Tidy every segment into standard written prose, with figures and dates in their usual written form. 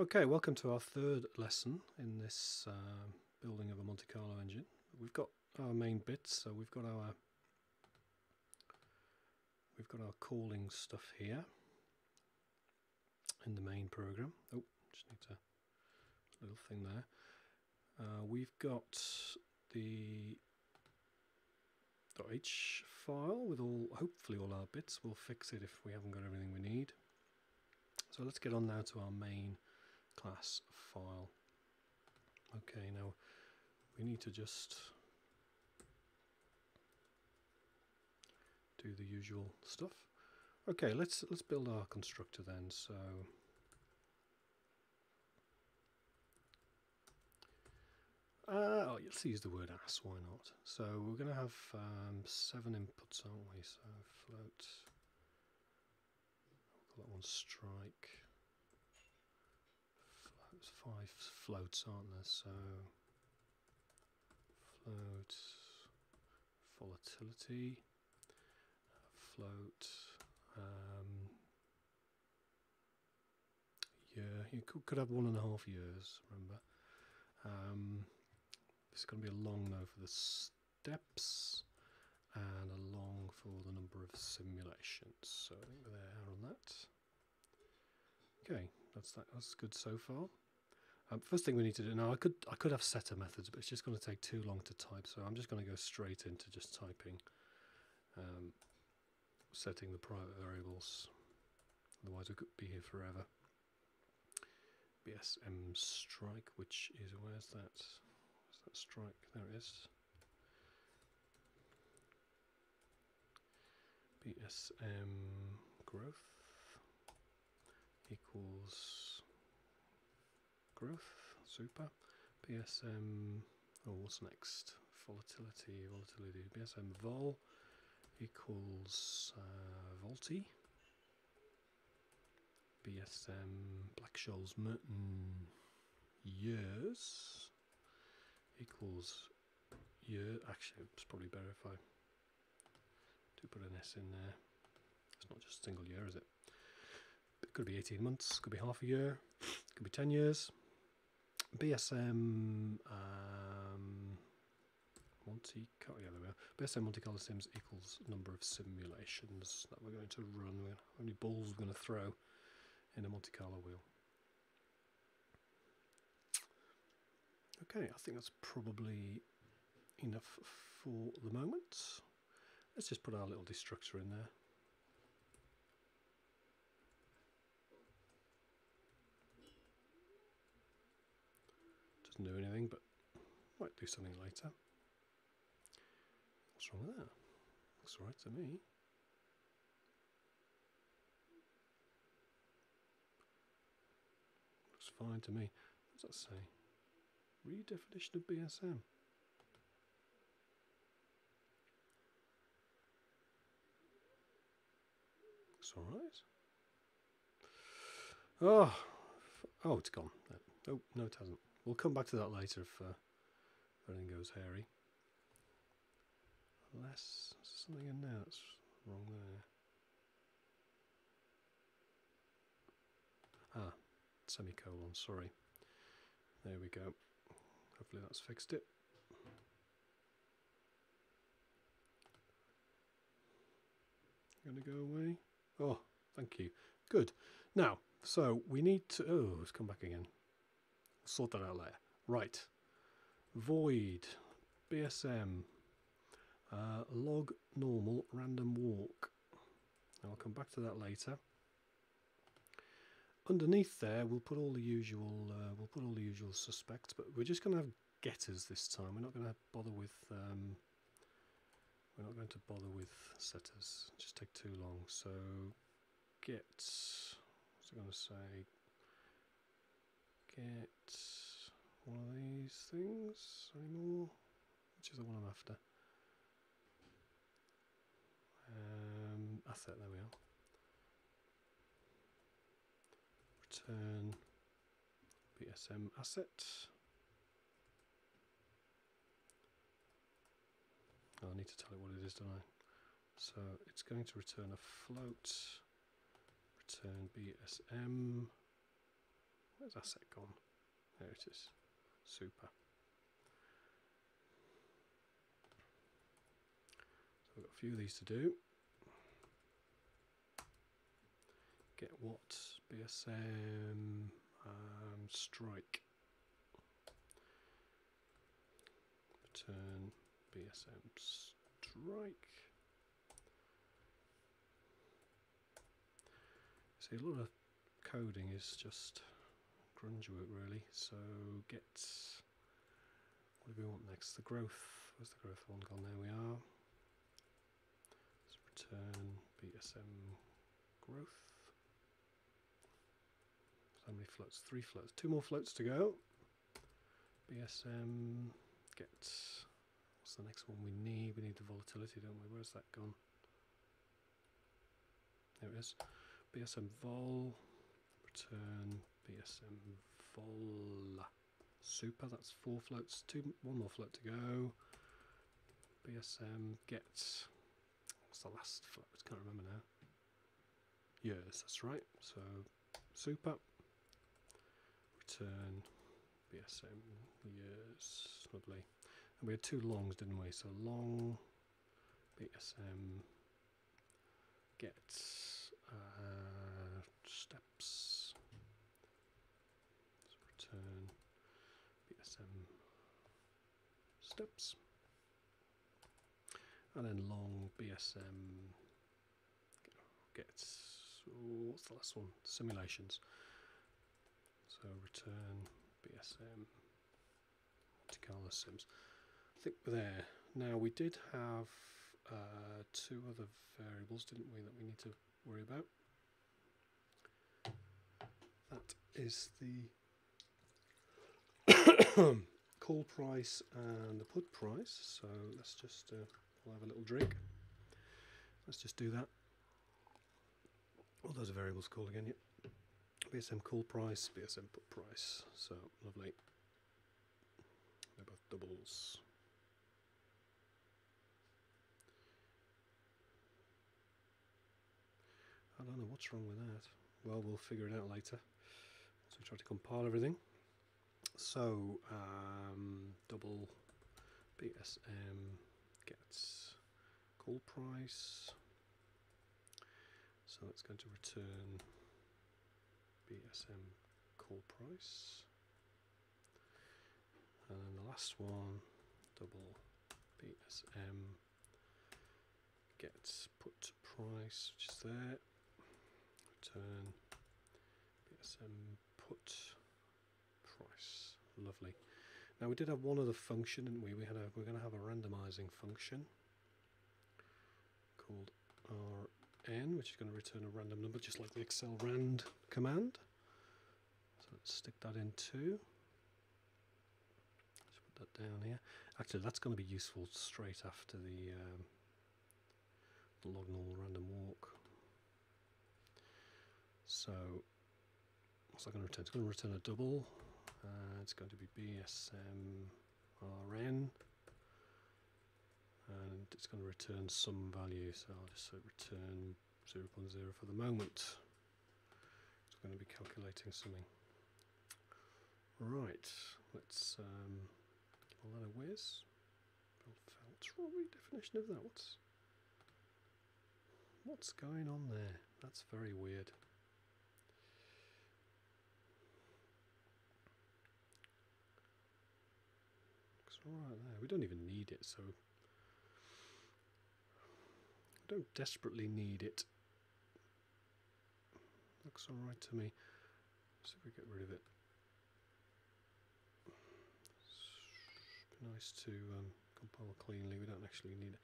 Okay, welcome to our third lesson in this building of a Monte Carlo engine. We've got our main bits, so we've got our calling stuff here in the main program. Oh, just need to little thing there. We've got the .h file with hopefully all our bits. We'll fix it if we haven't got everything we need. So let's get on now to our main class file. Okay, now we need to just do the usual stuff. Okay, let's build our constructor then. So let's use the word ass, why not? So we're gonna have 7 inputs, aren't we? So float, we'll call that one strike. There's 5 floats, aren't there? So float volatility, float year. You could have 1.5 years, remember. This is going to be a long though for the steps and a long for the number of simulations, so I think we're there on that. Okay, that's good so far. First thing we need to do now, I could have setter methods, but it's just going to take too long to type, so I'm just going to go straight into just typing setting the private variables, otherwise we could be here forever. BSM strike, which is, where's that? Where's that strike? There it is. BSM growth equals growth, super. BSM, oh, what's next? Volatility. BSM vol equals volti. BSM Black-Scholes-Merton years equals year. Actually, it's probably better if I do put an S in there. It's not just a single year, is it? It could be 18 months, could be half a year, could be 10 years. BSM Monte Carlo, yeah, there we are. BSM Monte Carlo sims equals number of simulations that we're going to run. How many balls we're going to throw in a Monte Carlo wheel. Okay, I think that's probably enough for the moment. Let's just put our little destructor in there. Doesn't do anything, but might do something later. What's wrong with that? Looks all right to me. Looks fine to me. What does that say? Redefinition of BSM. Looks alright. Oh, it's gone. Oh, no, it hasn't. We'll come back to that later if anything goes hairy. Unless there's something in there that's wrong there. Ah, semicolon, sorry. There we go. Hopefully that's fixed it. Gonna go away. Oh, thank you. Good. Now, so we need to... Oh, it's come back again. We'll sort that out later. Right. Void. BSM. Log normal random walk. Now I'll come back to that later. Underneath there, we'll put all the usual. We'll put all the usual suspects, but we're just going to have getters this time. We're not going to bother with. We're not going to bother with setters. Just take too long. So, get. What's it going to say? Get one of these things anymore? Which is the one I'm after? That's it. There we are. Return BSM asset. Oh, I need to tell it what it is, don't I? So it's going to return a float. Return BSM Where's asset gone? There it is. Super. So we've got a few of these to do. Get what? BSM strike. Return BSM strike. See, a lot of coding is just grunge work really, so get, what do we want next? The growth, where's the growth one gone? There we are. Let's return BSM growth. So how many floats? 3 floats. 2 more floats to go. BSM get, what's the next one we need? We need the volatility, don't we? Where's that gone? There it is. BSM vol, return BSM vol, super. That's 4 floats, 1 more float to go. BSM get, what's the last float? I can't remember now. Yes, that's right. So super, return BSM yes, lovely. And we had 2 longs, didn't we? So long BSM get steps. Let's return BSM steps, and then long BSM gets, what's the last one? Simulations. So return BSM Monte Carlo sims. I think we're there now. We did have 2 other variables, didn't we, that we need to worry about. That is the call price and the put price. So let's just we'll have a little drink. Let's just do that. What are those variables called again? Yep. BSM call price, BSM put price. So lovely. They're both doubles. I don't know what's wrong with that. Well, we'll figure it out later. So we try to compile everything. So double BSM gets call price. So it's going to return BSM call price. And then the last one, double BSM gets put price, which is there. Return BSM put price. Lovely. Now we did have one other function, didn't we? We're going to have a randomizing function called rn, which is going to return a random number, just like the Excel rand command. So let's stick that in too. Let's put that down here. Actually, that's going to be useful straight after the log normal random walk. So what's that going to return? It's going to return a double. It's going to be BSM RN, and it's going to return some value. So I'll just say return 0.0 for the moment. It's going to be calculating something. Right. Let's give that a whiz. What's wrong with the definition of that? What's going on there? That's very weird. Alright, there. We don't even need it, so we don't desperately need it. Looks alright to me. Let's see if we get rid of it. It'd be nice to compile cleanly. We don't actually need it.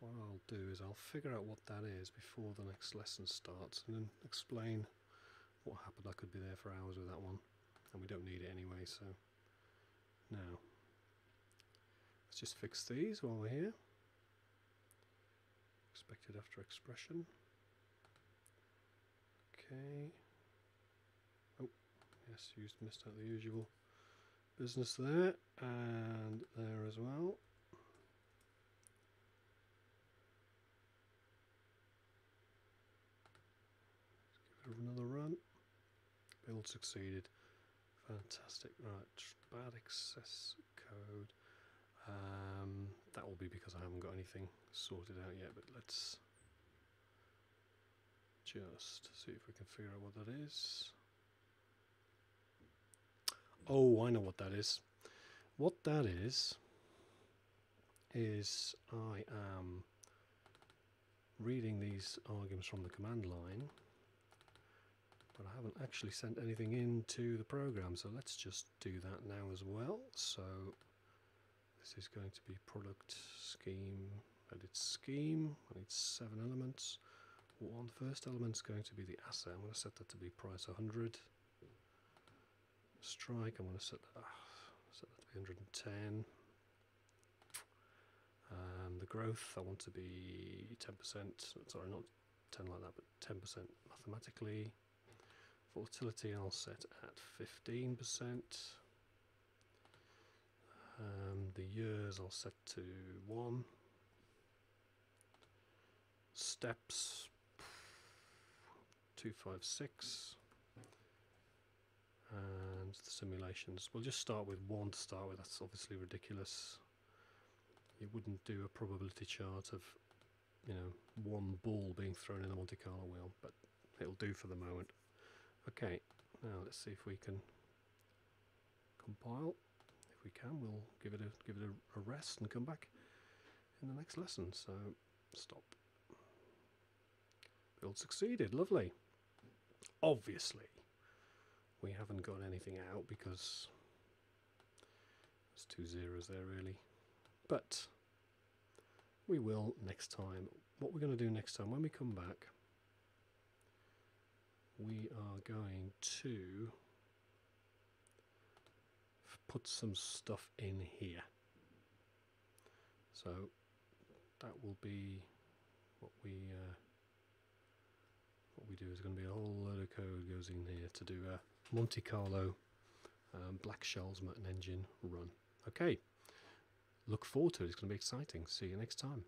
What I'll do is I'll figure out what that is before the next lesson starts, and then explain what happened. I could be there for hours with that one, and we don't need it anyway, so now let's just fix these while we're here. Expected after expression. Okay. Oh, yes, used, missed out the usual business there, and there as well. Let's give it another run. Build one succeeded. Fantastic. Right, bad access code. That will be because I haven't got anything sorted out yet, but let's just see if we can figure out what that is. Oh, I know what that is. What that is I am reading these arguments from the command line, but I haven't actually sent anything into the program, so let's just do that now as well. So this is going to be product scheme, edit scheme. I need 7 elements. One first element is going to be the asset. I'm going to set that to be price 100. Strike, I'm going to set that to be 110. The growth, I want to be 10%. Sorry, not 10 like that, but 10% mathematically. Volatility, I'll set at 15%. The years, I'll set to 1. Steps, 256. And the simulations, we'll just start with 1 to start with. That's obviously ridiculous. You wouldn't do a probability chart of, you know, 1 ball being thrown in a Monte Carlo wheel, but it'll do for the moment. Okay, now let's see if we can compile. If we can, we'll give it a rest and come back in the next lesson. So stop. Build succeeded. Lovely. Obviously, we haven't got anything out because there's 2 zeros there really. But we will next time. What we're going to do next time when we come back, we are going to put some stuff in here. So that will be what we do is going to be a whole load of code goes in here to do a Monte Carlo Black-Scholes-Merton engine run. Okay, look forward to it. It's going to be exciting. See you next time.